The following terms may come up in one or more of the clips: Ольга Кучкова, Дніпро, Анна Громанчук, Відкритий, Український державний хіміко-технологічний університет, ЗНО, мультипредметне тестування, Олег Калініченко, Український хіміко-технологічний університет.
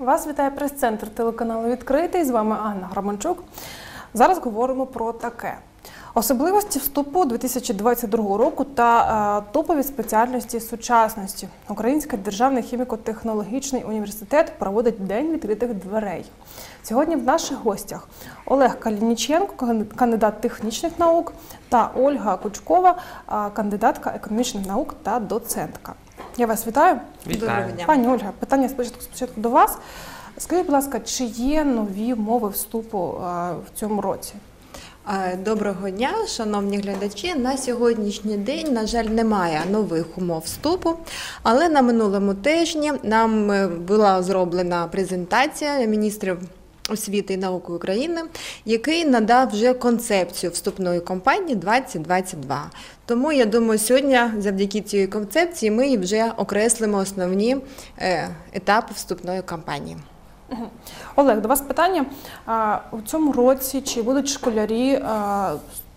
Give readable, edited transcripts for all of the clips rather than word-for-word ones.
Вас вітає прес-центр телеканалу «Відкритий». З вами Анна Громанчук. Зараз говоримо про таке. Особливості вступу 2022 року та топові спеціальності сучасності. Український державний хіміко-технологічний університет проводить День відкритих дверей. Сьогодні в наших гостях Олег Калініченко, кандидат технічних наук, та Ольга Кучкова, кандидатка економічних наук та доцентка. Я вас вітаю. Вітаю. Пані Ольга, питання спочатку до вас. Скажіть, будь ласка, чи є нові умови вступу в цьому році? Доброго дня, шановні глядачі. На сьогоднішній день, на жаль, немає нових умов вступу, але на минулому тижні нам була зроблена презентація міністрів освіти і науки України, який надав вже концепцію вступної кампанії 2022. Тому, я думаю, сьогодні завдяки цій концепції ми вже окреслимо основні етапи вступної кампанії. Олег, до вас питання. У цьому році чи будуть школярі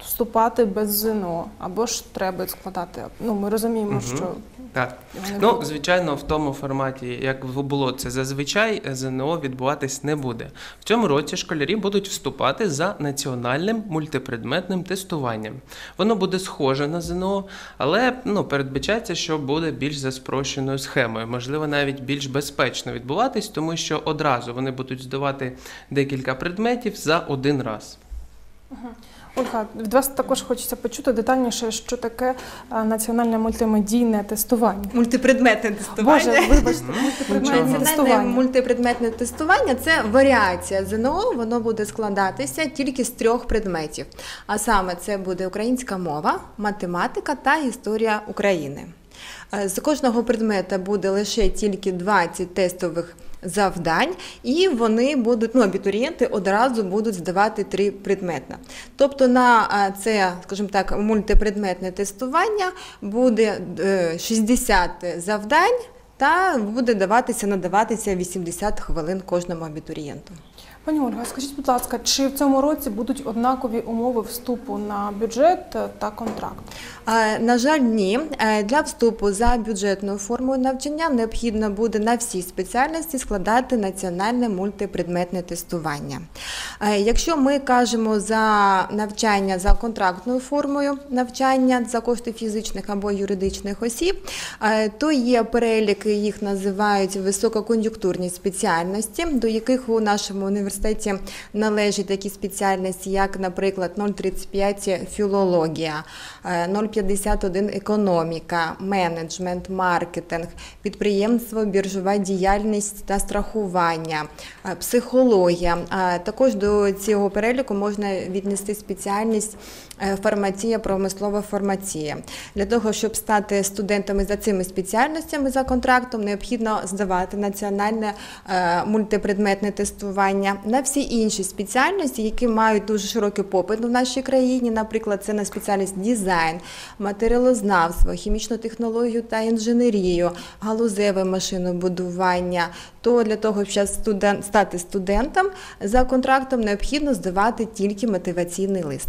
вступати без ЗНО? Або ж треба складати? Ну, ми розуміємо, що... Так. Ну, звичайно, в тому форматі, як було це зазвичай, ЗНО відбуватись не буде. В цьому році школярі будуть вступати за національним мультипредметним тестуванням. Воно буде схоже на ЗНО, але передбачається, що буде більш за спрощеною схемою. Можливо, навіть більш безпечно відбуватись, тому що одразу вони будуть здавати декілька предметів за один раз. Ольга, від вас також хочеться почути детальніше, що таке національне мультимедійне тестування. Мультипредметне тестування. Боже, вибачте, мультипредметне тестування. Мультипредметне тестування – це варіація ЗНО, воно буде складатися тільки з трьох предметів. А саме це буде українська мова, математика та історія України. З кожного предмета буде лише тільки 20 тестових завдань, і вони будуть, абітурієнти одразу будуть здавати 3 предмети. Тобто на це, скажімо так, мультипредметне тестування буде 60 завдань та буде надаватися 80 хвилин кожному абітурієнту. Пані Ольга, скажіть, будь ласка, чи в цьому році будуть однакові умови вступу на бюджет та контракт? На жаль, ні. Для вступу за бюджетною формою навчання необхідно буде на всій спеціальності складати національне мультипредметне тестування. Якщо ми кажемо за навчання за контрактною формою навчання за кошти фізичних або юридичних осіб, то є переліки, їх називають висококон'юнктурні спеціальності, до яких у нашому університеті належать такі спеціальності, як, наприклад, 0,35 філологія, 0,51 економіка, менеджмент, маркетинг, підприємство, біржова діяльність та страхування, психологія. Також до цього переліку можна віднести спеціальність фармація, промислова фармація. Для того, щоб стати студентами за цими спеціальностями за контрактом, необхідно здавати національне мультипредметне тестування на всі інші спеціальності, які мають дуже широкий попит в нашій країні. Наприклад, це на спеціальність дизайн, матеріалознавство, хімічну технологію та інженерію, галузеве машинобудування. То для того, щоб стати студентом, за контрактом необхідно здавати тільки мотиваційний лист.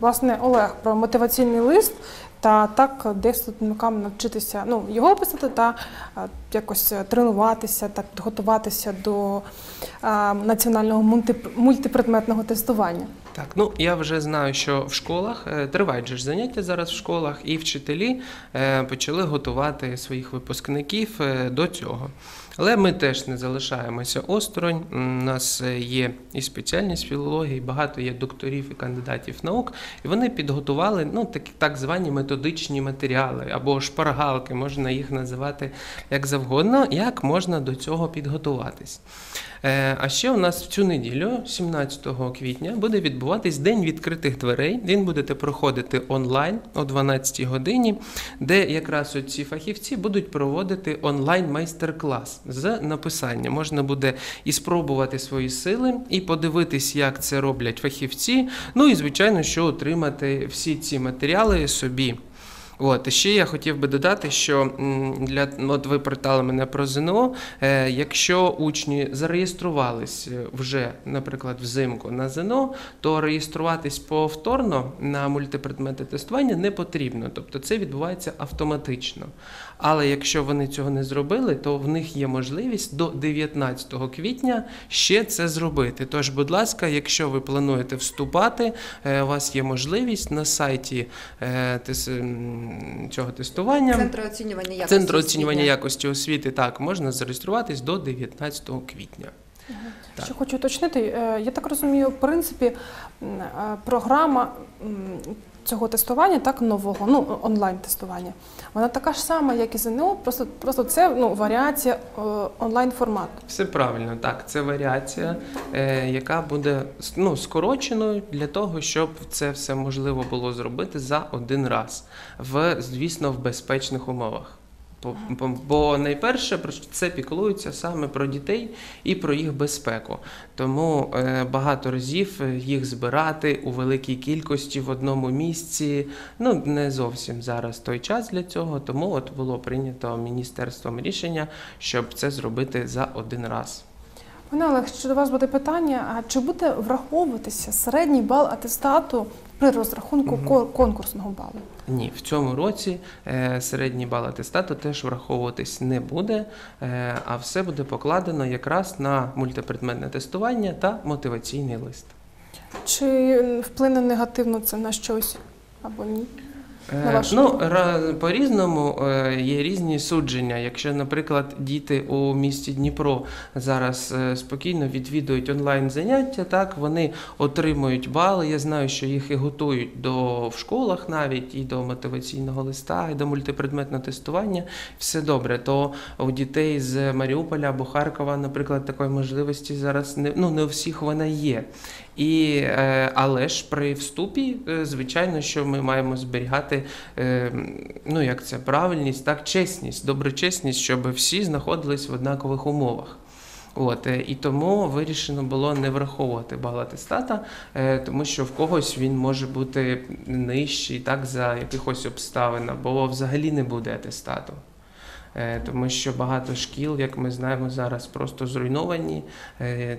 Власне, Олег, про мотиваційний лист та так десь студентам навчитися його писати та якось тренуватися та підготуватися до національного мультипредметного тестування. Так, я вже знаю, що в школах, тривають же заняття зараз в школах, і вчителі почали готувати своїх випускників до цього. Але ми теж не залишаємося осторонь, у нас є і спеціальність філології, багато є докторів і кандидатів наук, і вони підготували так звані методичні матеріали або шпаргалки, можна їх називати як завгодно, як можна до цього підготуватись. А ще у нас в цю неділю, 17 квітня, буде відбуватись День відкритих дверей, він буде проходити онлайн о 12-й годині, де якраз ці фахівці будуть проводити онлайн-майстер-клас з написання. Можна буде і спробувати свої сили, і подивитись, як це роблять фахівці, і, звичайно, що отримати всі ці матеріали собі. Ще я хотів би додати, що ви питали мене про ЗНО, якщо учні зареєструвались вже, наприклад, взимку на ЗНО, то реєструватись повторно на мультипредметне тестування не потрібно, тобто це відбувається автоматично. Але якщо вони цього не зробили, то в них є можливість до 19 квітня ще це зробити. Тож, будь ласка, якщо ви плануєте вступати, у вас є можливість на сайті цього тестування Центру оцінювання якості освіти, так, можна зареєструватись до 19 квітня. Ще хочу уточнити, я так розумію, в принципі, програма цього тестування, так, нового, ну, онлайн-тестування, вона така ж сама, як і ЗНО, просто це, ну, варіація онлайн-формату. Все правильно, так, це варіація, яка буде, ну, скороченою для того, щоб це все можливо було зробити за один раз, звісно, в безпечних умовах. Бо найперше, це піклується саме про дітей і про їх безпеку. Тому багато разів їх збирати у великій кількості в одному місці, ну, не зовсім зараз той час для цього, тому от було прийнято міністерством рішення, щоб це зробити за один раз. Пане Олег, до вас буде питання, а чи буде враховуватися середній бал атестату при розрахунку конкурсного балу? Ні, в цьому році середній бал атестату теж враховуватись не буде, а все буде покладено якраз на мультипредметне тестування та мотиваційний лист. Чи вплине негативно це на щось або ні? Ну, по-різному є різні судження. Якщо, наприклад, діти у місті Дніпро зараз спокійно відвідують онлайн-заняття, так, вони отримують бали, я знаю, що їх і готують в школах навіть, і до мотиваційного листа, і до мультипредметного тестування, все добре, то у дітей з Маріуполя або Харкова, наприклад, такої можливості зараз не у всіх вона є. Але ж при вступі, звичайно, що ми маємо зберігати, ну, як це, правильність, так, чесність, доброчесність, щоб всі знаходились в однакових умовах. От, і тому вирішено було не враховувати бал атестата, тому що в когось він може бути нижчий, так, за якихось обставин, бо взагалі не буде атестату. Тому що багато шкіл, як ми знаємо, зараз просто зруйновані,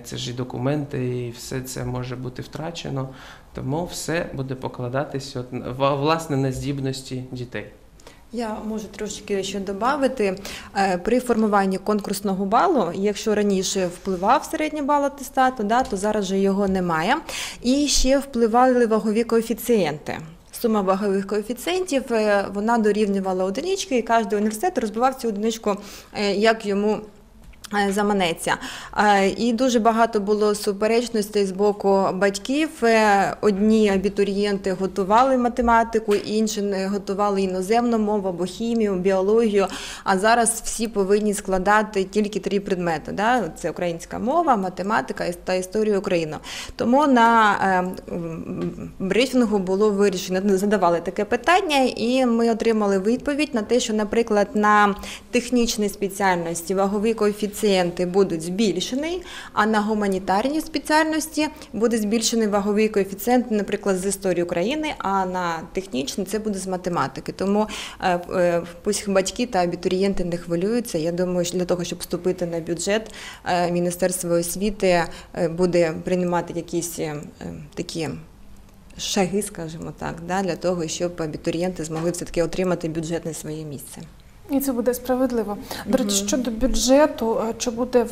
це ж і документи, і все це може бути втрачено, тому все буде покладатись власне на здібності дітей. Я можу трошки ще додати. При формуванні конкурсного балу, якщо раніше впливав середній бал атестату, то зараз же його немає, і ще впливали вагові коефіцієнти. Сума вагових коефіцієнтів, вона дорівнювала одинички, і кожен університет розбивав цю одиничку, як йому заманеться. І дуже багато було суперечностей з боку батьків. Одні абітурієнти готували математику, інші готували іноземну мову або хімію, біологію, а зараз всі повинні складати тільки 3 предмети. Це українська мова, математика та історія України. Тому на брифінгу було вирішено, задавали таке питання, і ми отримали відповідь на те, що, наприклад, на технічній спеціальності вагові коефіцієнти будуть збільшені, а на гуманітарній спеціальності буде збільшений ваговий коефіцієнт, наприклад, з історії України, а на технічній це буде з математики. Тому пусть батьки та абітурієнти не хвилюються. Я думаю, що для того, щоб вступити на бюджет, Міністерство освіти буде приймати якісь такі шаги, скажімо так, для того, щоб абітурієнти змогли все-таки отримати бюджетне своє місце. І це буде справедливо. До речі, щодо бюджету, чи буде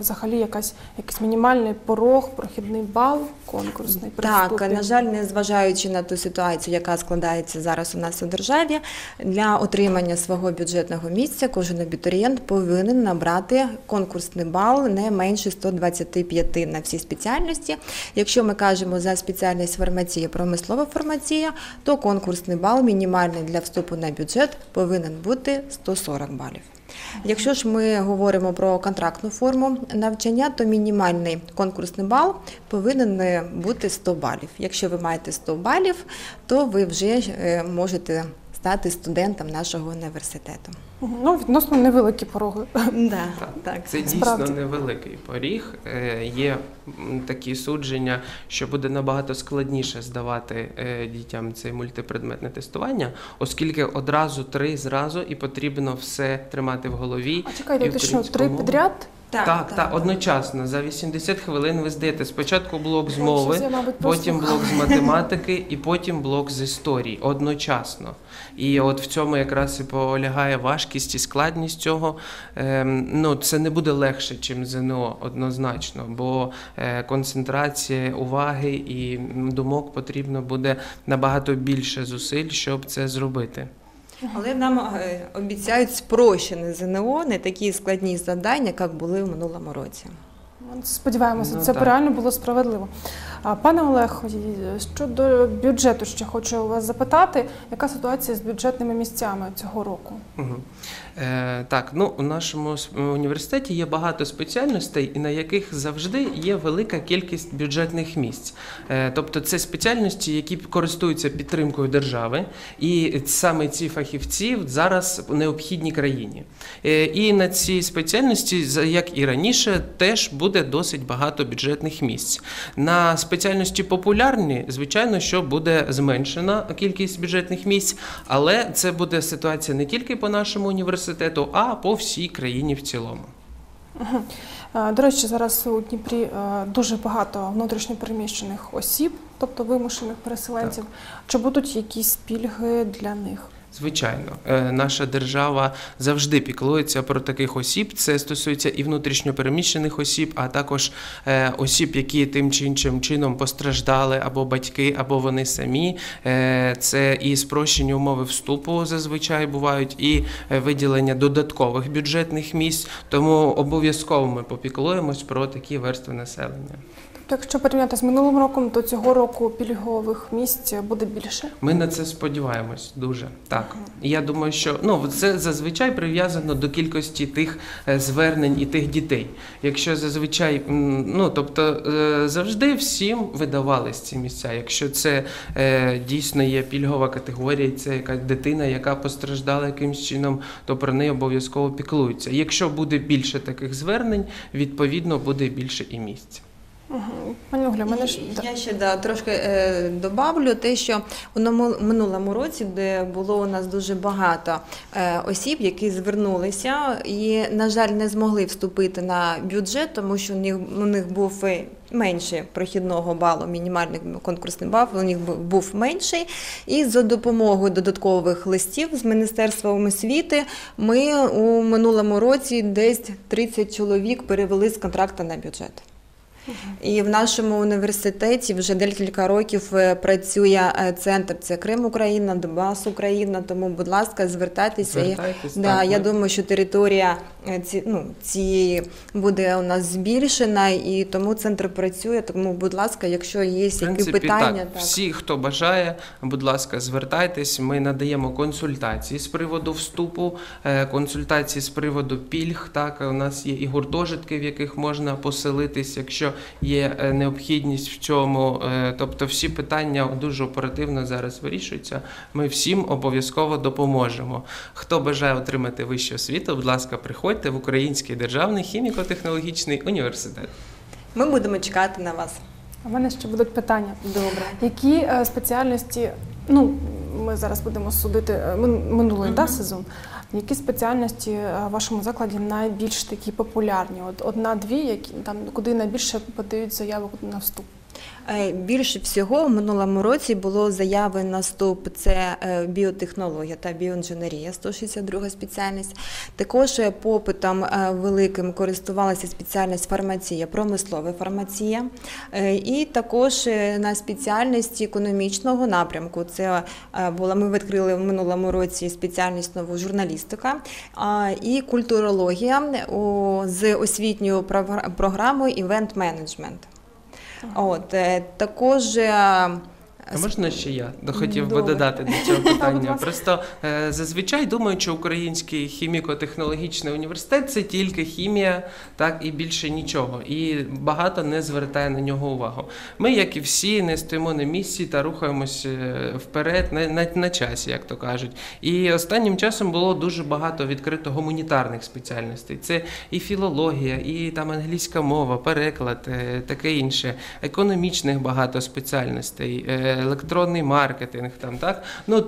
взагалі якийсь мінімальний порог, прохідний бал конкурсний? Так, на жаль, незважаючи на ту ситуацію, яка складається зараз у нас у державі, для отримання свого бюджетного місця кожен абітурієнт повинен набрати конкурсний бал не менше 125 на всі спеціальності. Якщо ми кажемо за спеціальність фармація, промислова фармація, то конкурсний бал мінімальний для вступу на бюджет повинен бути 140 балів. Якщо ж ми говоримо про контрактну форму навчання, то мінімальний конкурсний бал повинен бути 100 балів. Якщо ви маєте 100 балів, то ви вже можете стати студентом нашого університету. Ну, відносно невеликі пороги. Так, це дійсно невеликий поріг. Є такі судження, що буде набагато складніше здавати дітям це мультипредметне тестування, оскільки одразу 3 і потрібно все тримати в голові. А чекайте, 3 підряд? Так, одночасно. За 80 хвилин ви здаєте. Спочатку блок з мови, потім блок з математики і потім блок з історії. Одночасно. І от в цьому якраз і полягає важкість і складність цього. Ну, це не буде легше, ніж ЗНО, однозначно. Бо концентрація уваги і думок потрібно буде набагато більше зусиль, щоб це зробити. Але нам обіцяють спрощені ЗНО, не такі складні завдання, як були в минулому році. Сподіваємося, це реально було справедливо. Пане Олег, щодо бюджету ще хочу у вас запитати, яка ситуація з бюджетними місцями цього року? Так, ну, у нашому університеті є багато спеціальностей, на яких завжди є велика кількість бюджетних місць. Тобто це спеціальності, які користуються підтримкою держави, і саме ці фахівці зараз необхідні країні. І на цій спеціальності, як і раніше, теж буде досить багато бюджетних місць. На спеціальності популярні, звичайно, що буде зменшена кількість бюджетних місць, але це буде ситуація не тільки по нашому університету, а по всій країні в цілому. До речі, зараз у Дніпрі дуже багато внутрішньопереміщених осіб, тобто вимушених переселенців. Чи будуть якісь пільги для них? Звичайно, наша держава завжди піклується про таких осіб. Це стосується і внутрішньопереміщених осіб, а також осіб, які тим чи іншим чином постраждали, або батьки, або вони самі. Це і спрощені умови вступу зазвичай бувають, і виділення додаткових бюджетних місць. Тому обов'язково ми попіклуємось про такі верстви населення. Якщо порівняти з минулим роком, то цього року пільгових місць буде більше? Ми на це сподіваємось дуже, так. Я думаю, що це зазвичай прив'язано до кількості тих звернень і тих дітей. Якщо зазвичай, тобто завжди всім видавались ці місця. Якщо це дійсно є пільгова категорія, це якась дитина, яка постраждала якимось чином, то про неї обов'язково піклуються. Якщо буде більше таких звернень, відповідно буде більше і місць. Я ще трошки добавлю те, що у минулому році, де було у нас дуже багато осіб, які звернулися і, на жаль, не змогли вступити на бюджет, тому що у них був менше прохідного балу, мінімальний конкурсний бал у них був менший. І за допомогою додаткових листів з Міністерством освіти ми у минулому році десь 30 чоловік перевели з контракту на бюджет. І в нашому університеті вже декілька років працює центр, це Крим Україна, Донбас Україна, тому, будь ласка, звертайтеся. Я думаю, що територія цієї буде у нас збільшена, і тому центр працює, тому, будь ласка, якщо є якісь питання. В принципі, так, всі, хто бажає, будь ласка, звертайтесь, ми надаємо консультації з приводу вступу, консультації з приводу пільг, так, у нас є і гуртожитки, в яких можна поселитись, якщо є необхідність в цьому, тобто всі питання дуже оперативно зараз вирішуються, ми всім обов'язково допоможемо. Хто бажає отримати вищу освіту, будь ласка, приходьте в Український державний хіміко-технологічний університет. Ми будемо чекати на вас. У мене ще будуть питання. Добре. Які спеціальності, ми зараз будемо судити минулий сезон, які спеціальності в вашому закладі найбільш такі популярні? Одна-дві, куди найбільше подають заявок на вступ? Більше всього в минулому році було заяви на вступ – це біотехнологія та біоінженерія, 162 спеціальність. Також попитом великим користувалася спеціальність фармація, промислова фармація. І також на спеціальність економічного напрямку. Ми відкрили в минулому році спеціальність нову журналістика і культурологія з освітньою програмою «Івент-менеджмент». Також... Можна ще я хотів би додати до цього питання? Просто зазвичай думаю, що Український хіміко-технологічний університет – це тільки хімія, так, і більше нічого. І багато не звертає на нього увагу. Ми, як і всі, не стоїмо на місці та рухаємось вперед на часі, як то кажуть. І останнім часом було дуже багато відкрито гуманітарних спеціальностей. Це і філологія, і англійська мова, переклад, таке інше. Економічних багато спеціальностей. електронний маркетинг.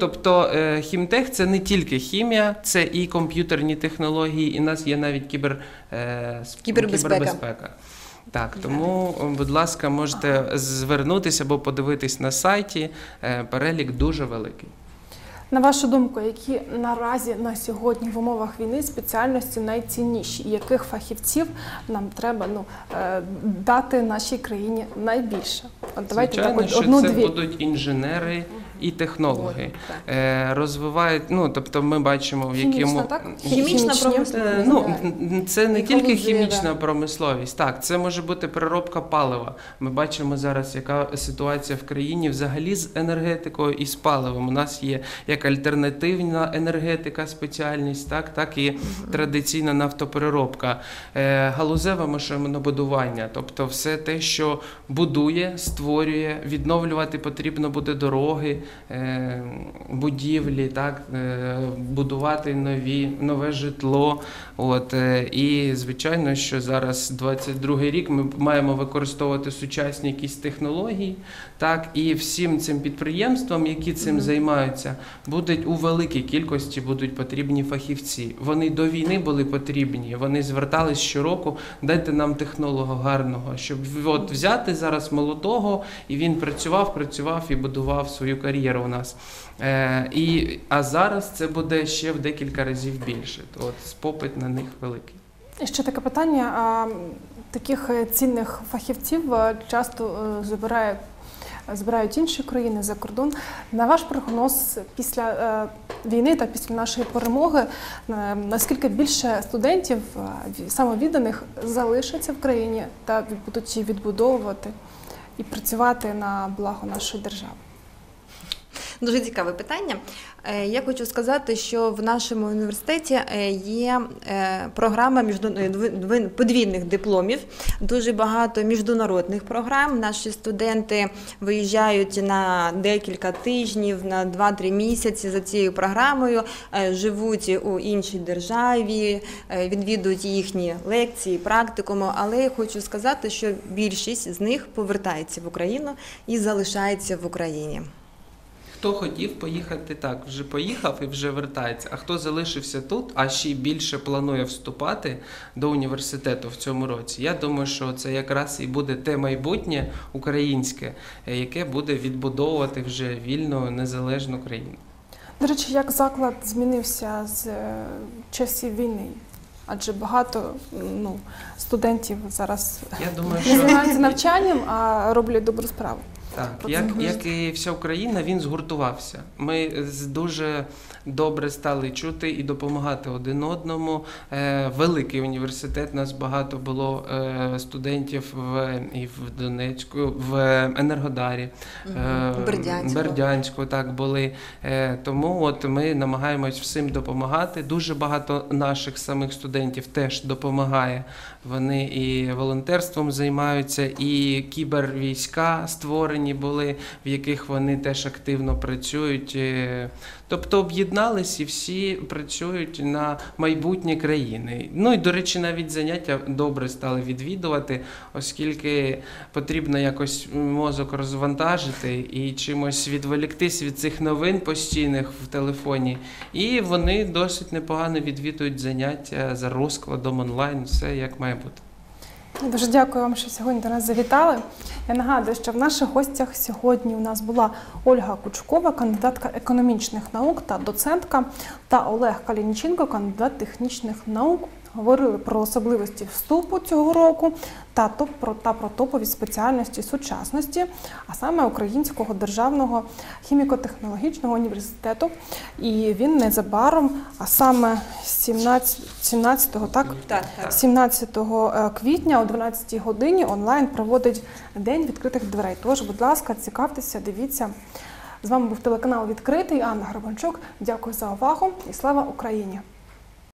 Тобто хімтех – це не тільки хімія, це і комп'ютерні технології, і в нас є навіть кібербезпека. Так, тому, будь ласка, можете звернутися або подивитись на сайті, перелік дуже великий. На вашу думку, які наразі на сьогодні в умовах війни спеціальності найцінніші? Яких фахівців нам треба дати нашій країні найбільше? Звичайно, що це будуть інженери і технологи. Розвивають, тобто ми бачимо, в якому... Хімічна промисловість. Це не тільки хімічна промисловість, так, це може бути переробка палива. Ми бачимо зараз, яка ситуація в країні взагалі з енергетикою і з паливом. У нас є як альтернативна енергетика спеціальність, так і традиційна нафтопереробка. Галузеве машинобудування, тобто все те, що будує, створює, відновлювати потрібно буде дороги, будівлі, будувати нове житло. І, звичайно, що зараз 22-й рік ми маємо використовувати сучасні якісь технології, і всім цим підприємствам, які цим займаються, у великій кількості будуть потрібні фахівці. Вони до війни були потрібні, вони звертались щороку, дайте нам технолога гарного, щоб взяти зараз молодого, і він працював і будував свою кар'єру у нас. А зараз це буде ще в декілька разів більше, попит на них великий. І ще таке питання, таких цінних фахівців часто збирають інші країни за кордон. На ваш прогноз після війни та після нашої перемоги, наскільки більше студентів, самовідданих, залишаться в країні та будуть її відбудовувати і працювати на благо нашої держави? Дуже цікаве питання. Я хочу сказати, що в нашому університеті є програма подвійних дипломів, дуже багато міжнародних програм. Наші студенти виїжджають на декілька тижнів, на 2-3 місяці за цією програмою, живуть у іншій державі, відвідують їхні лекції, практикуми. Але я хочу сказати, що більшість з них повертається в Україну і залишається в Україні. Хто хотів поїхати, так, вже поїхав і вже вертається, а хто залишився тут, а ще більше планує вступати до університету в цьому році. Я думаю, що це якраз і буде те майбутнє українське, яке буде відбудовувати вже вільну, незалежну країну. До речі, як заклад змінився з часів війни? Адже багато студентів зараз не займаються навчанням, а роблять добру справу. Так, як і вся Україна, він згуртувався. Ми дуже добре стали чути і допомагати один одному. Великий університет, нас багато було студентів і в Донецьку, в Енергодарі, Бердянську так були. Тому ми намагаємось всім допомагати. Дуже багато наших самих студентів теж допомагає. Вони і волонтерством займаються, і кібервійська створені, були, в яких вони теж активно працюють. Тобто об'єднались і всі працюють на майбутнє країни. Ну і, до речі, навіть заняття добре стали відвідувати, оскільки потрібно якось мозок розвантажити і чимось відволіктись від цих новин постійних в телефоні. І вони досить непогано відвідують заняття за розкладом онлайн, все як має бути. Дуже дякую вам, що сьогодні до нас завітали. Я нагадую, що в наших гостях сьогодні у нас була Ольга Кучкова, кандидатка економічних наук та доцентка, та Олег Калініченко, кандидат технічних наук. Говорили про особливості вступу цього року та про топові спеціальності сучасності, а саме Українського державного хіміко-технологічного університету. І він незабаром, а саме 17 квітня о 12-й годині онлайн проводить День відкритих дверей. Тож, будь ласка, цікавтеся, дивіться. З вами був телеканал «Відкритий», Анна Громанчук. Дякую за увагу і слава Україні!